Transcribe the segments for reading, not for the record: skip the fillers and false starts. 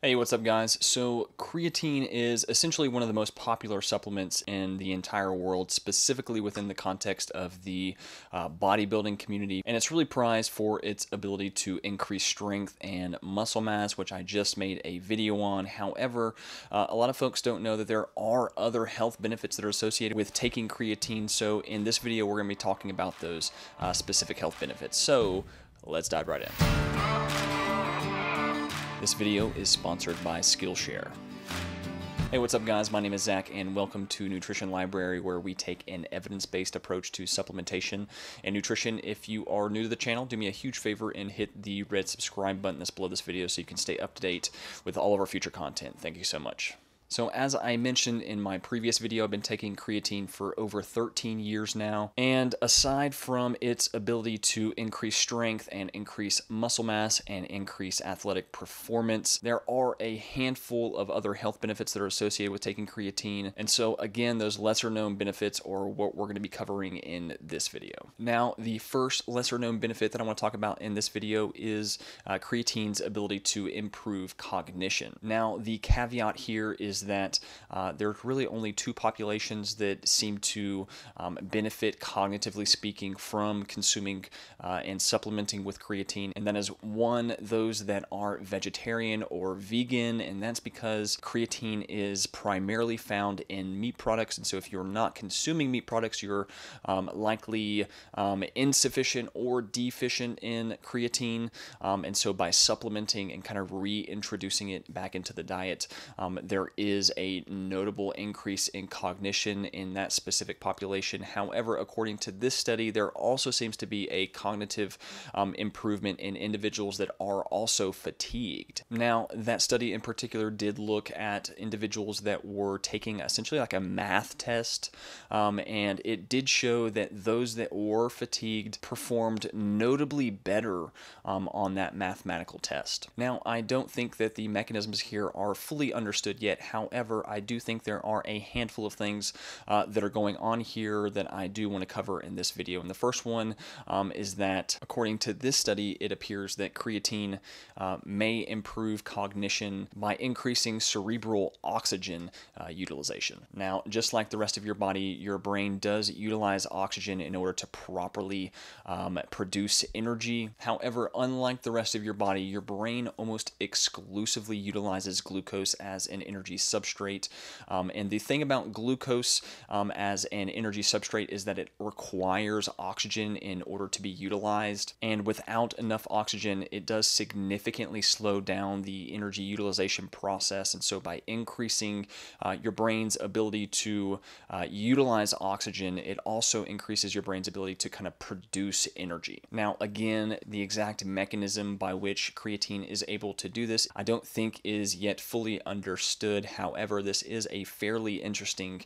Hey, what's up guys? So creatine is essentially one of the most popular supplements in the entire world, specifically within the context of the bodybuilding community. And it's really prized for its ability to increase strength and muscle mass, which I just made a video on. However, a lot of folks don't know that there are other health benefits that are associated with taking creatine. So in this video, we're going to be talking about those specific health benefits. So let's dive right in. This video is sponsored by Skillshare. Hey, what's up guys? My name is Zach and welcome to Nutrition Library, where we take an evidence-based approach to supplementation and nutrition. If you are new to the channel, do me a huge favor and hit the red subscribe button that's below this video so you can stay up to date with all of our future content. Thank you so much. So as I mentioned in my previous video, I've been taking creatine for over 13 years now. And aside from its ability to increase strength and increase muscle mass and increase athletic performance, there are a handful of other health benefits that are associated with taking creatine. And so again, those lesser known benefits are what we're going to be covering in this video. Now, the first lesser known benefit that I want to talk about in this video is creatine's ability to improve cognition. Now, the caveat here is that there are really only two populations that seem to benefit, cognitively speaking, from consuming and supplementing with creatine. And that is, one, those that are vegetarian or vegan, and that's because creatine is primarily found in meat products. And so if you're not consuming meat products, you're likely insufficient or deficient in creatine. And so by supplementing and kind of reintroducing it back into the diet, there is a notable increase in cognition in that specific population. However, according to this study, there also seems to be a cognitive improvement in individuals that are also fatigued. Now, that study in particular did look at individuals that were taking essentially like a math test, and it did show that those that were fatigued performed notably better on that mathematical test. Now, I don't think that the mechanisms here are fully understood yet. However, I do think there are a handful of things that are going on here that I do want to cover in this video. And the first one is that, according to this study, it appears that creatine may improve cognition by increasing cerebral oxygen utilization. Now, just like the rest of your body, your brain does utilize oxygen in order to properly produce energy. However, unlike the rest of your body, your brain almost exclusively utilizes glucose as an energy substrate. And the thing about glucose as an energy substrate is that it requires oxygen in order to be utilized. And without enough oxygen, it does significantly slow down the energy utilization process. And so by increasing your brain's ability to utilize oxygen, it also increases your brain's ability to kind of produce energy. Now, again, the exact mechanism by which creatine is able to do this, I don't think is yet fully understood. However, this is a fairly interesting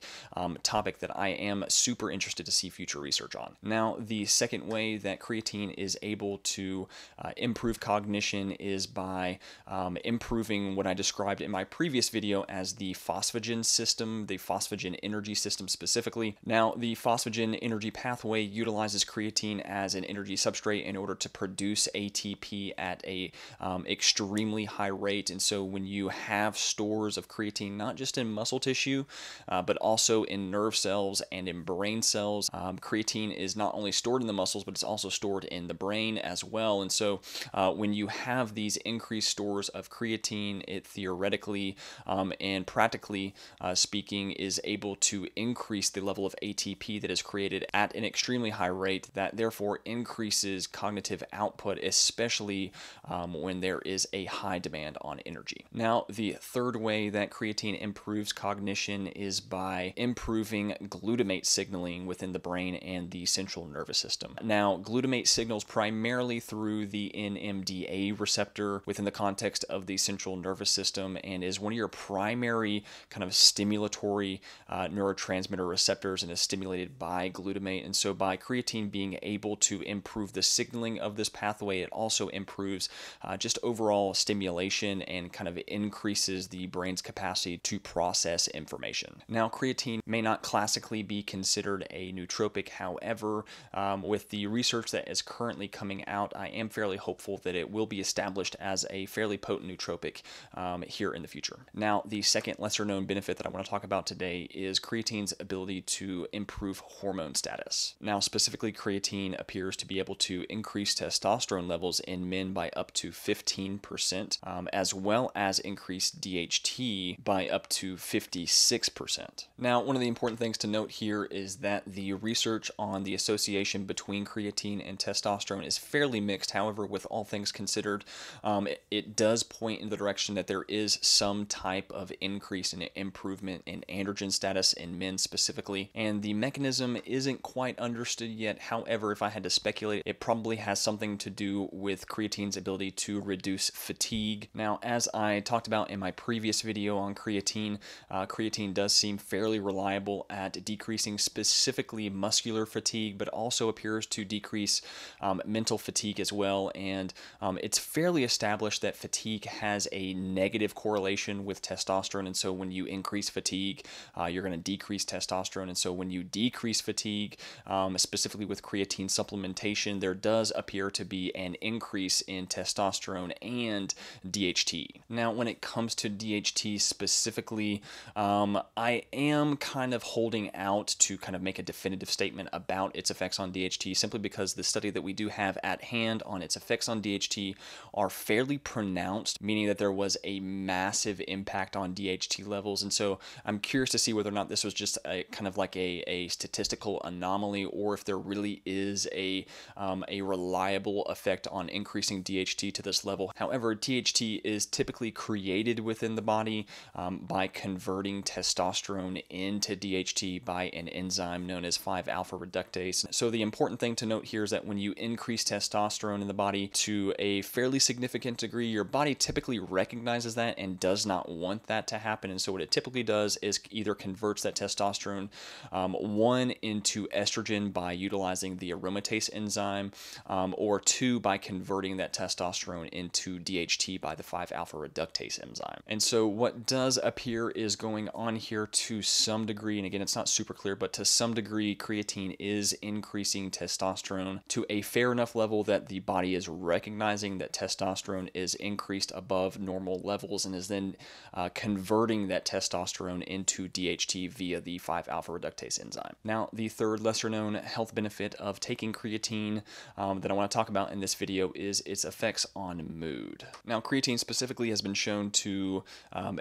topic that I am super interested to see future research on. Now, the second way that creatine is able to improve cognition is by improving what I described in my previous video as the phosphagen system, the phosphagen energy system specifically. Now, the phosphagen energy pathway utilizes creatine as an energy substrate in order to produce ATP at a extremely high rate. And so when you have stores of creatine, not just in muscle tissue, but also in nerve cells and in brain cells. Creatine is not only stored in the muscles, but it's also stored in the brain as well. And so when you have these increased stores of creatine, it theoretically and practically speaking is able to increase the level of ATP that is created at an extremely high rate. That therefore increases cognitive output, especially when there is a high demand on energy. Now, the third way that creatine improves cognition is by improving glutamate signaling within the brain and the central nervous system. Now, glutamate signals primarily through the NMDA receptor within the context of the central nervous system and is one of your primary kind of stimulatory neurotransmitter receptors and is stimulated by glutamate. And so by creatine being able to improve the signaling of this pathway, it also improves just overall stimulation and kind of increases the brain's capacity capacity to process information. Now, creatine may not classically be considered a nootropic. However, with the research that is currently coming out, I am fairly hopeful that it will be established as a fairly potent nootropic here in the future. Now, the second lesser known benefit that I want to talk about today is creatine's ability to improve hormone status. Now, specifically, creatine appears to be able to increase testosterone levels in men by up to 15%, as well as increase DHT by up to 56%. Now, one of the important things to note here is that the research on the association between creatine and testosterone is fairly mixed. However, with all things considered, it does point in the direction that there is some type of increase and improvement in androgen status in men specifically, and the mechanism isn't quite understood yet. However, if I had to speculate, it probably has something to do with creatine's ability to reduce fatigue. Now, as I talked about in my previous video on creatine, creatine does seem fairly reliable at decreasing specifically muscular fatigue, but also appears to decrease mental fatigue as well. And it's fairly established that fatigue has a negative correlation with testosterone, and so when you increase fatigue, you're going to decrease testosterone. And so when you decrease fatigue, specifically with creatine supplementation, there does appear to be an increase in testosterone and DHT. Now, when it comes to DHT specifically, I am kind of holding out to kind of make a definitive statement about its effects on DHT, simply because the study that we do have at hand on its effects on DHT are fairly pronounced, meaning that there was a massive impact on DHT levels. And so I'm curious to see whether or not this was just a kind of like a statistical anomaly, or if there really is a reliable effect on increasing DHT to this level. However, DHT is typically created within the body by converting testosterone into DHT by an enzyme known as 5-alpha reductase. So the important thing to note here is that when you increase testosterone in the body to a fairly significant degree, your body typically recognizes that and does not want that to happen. And so what it typically does is either converts that testosterone into estrogen by utilizing the aromatase enzyme, or two, by converting that testosterone into DHT by the 5-alpha reductase enzyme. And so what does appear is going on here to some degree, and again, it's not super clear, but to some degree, creatine is increasing testosterone to a fair enough level that the body is recognizing that testosterone is increased above normal levels and is then converting that testosterone into DHT via the 5-alpha reductase enzyme. Now, the third lesser known health benefit of taking creatine that I want to talk about in this video is its effects on mood. Now, creatine specifically has been shown to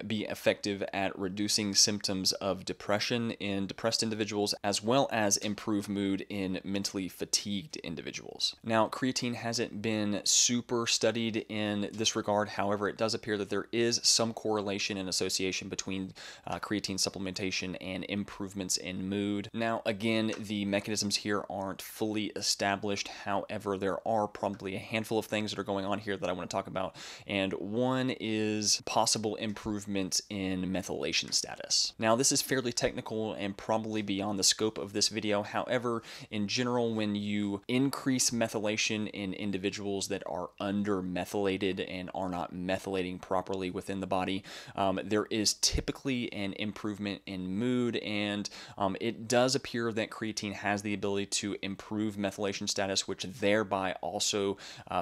be effective at reducing symptoms of depression in depressed individuals, as well as improve mood in mentally fatigued individuals. Now, creatine hasn't been super studied in this regard. However, it does appear that there is some correlation and association between creatine supplementation and improvements in mood. Now, again, the mechanisms here aren't fully established. However, there are probably a handful of things that are going on here that I want to talk about. And one is possible improvements in methylation status. Now, this is fairly technical and probably beyond the scope of this video. However, in general, when you increase methylation in individuals that are under methylated and are not methylating properly within the body, there is typically an improvement in mood, and it does appear that creatine has the ability to improve methylation status, which thereby also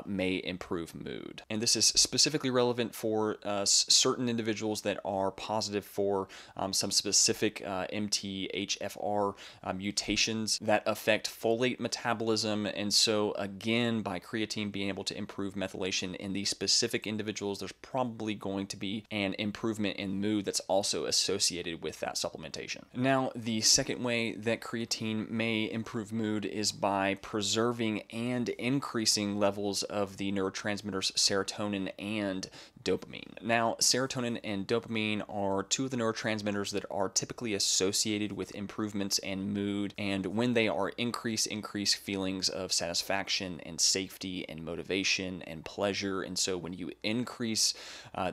may improve mood. And this is specifically relevant for certain individuals that are positive for some specific MTHFR mutations that affect folate metabolism. And so again, by creatine being able to improve methylation in these specific individuals, there's probably going to be an improvement in mood that's also associated with that supplementation. Now, the second way that creatine may improve mood is by preserving and increasing levels of the neurotransmitters serotonin and dopamine. Now, serotonin and dopamine are two of the neurotransmitters that are typically associated with improvements in mood, and when they are increased, increase feelings of satisfaction and safety and motivation and pleasure. And so when you increase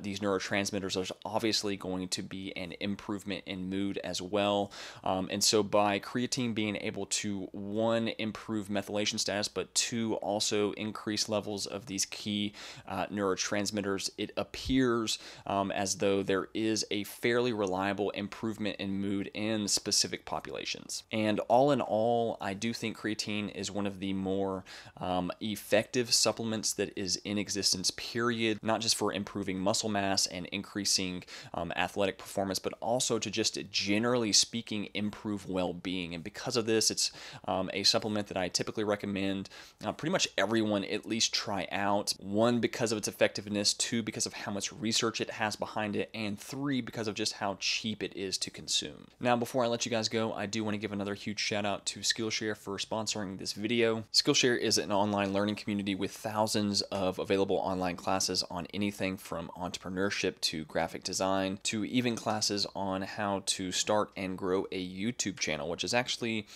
these neurotransmitters, there's obviously going to be an improvement in mood as well. And so by creatine being able to, one, improve methylation status, but two, also increase levels of these key neurotransmitters, it appears as though there is a fairly reliable improvement in mood in specific populations. And all in all, I do think creatine is one of the more effective supplements that is in existence, period, not just for improving muscle mass and increasing athletic performance, but also to just generally speaking improve well-being. And because of this, it's a supplement that I typically recommend pretty much everyone at least try out. One, because of its effectiveness, two, because of how much research it has behind it, and three, because of just how cheap it is to consume. Now, before I let you guys go, I do want to give another huge shout out to Skillshare for sponsoring this video. Skillshare is an online learning community with thousands of available online classes on anything from entrepreneurship to graphic design to even classes on how to start and grow a YouTube channel, which is actually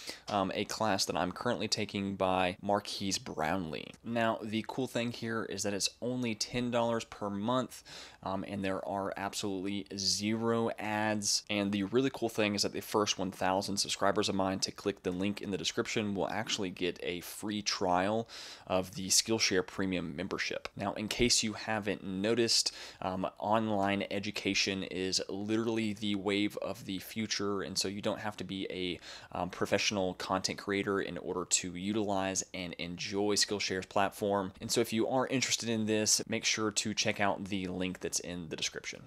a class that I'm currently taking by Marques Brownlee. Now, the cool thing here is that it's only $10 per month, and there are absolutely zero ads. And the really cool thing is that the first 1,000 subscribers of mine to click the link in the description will actually get a free trial of the Skillshare Premium membership. Now, in case you haven't noticed, online education is literally the wave of the future, and so you don't have to be a professional content creator in order to utilize and enjoy Skillshare's platform. And so if you are interested in this, make sure to check out the link that's in the description.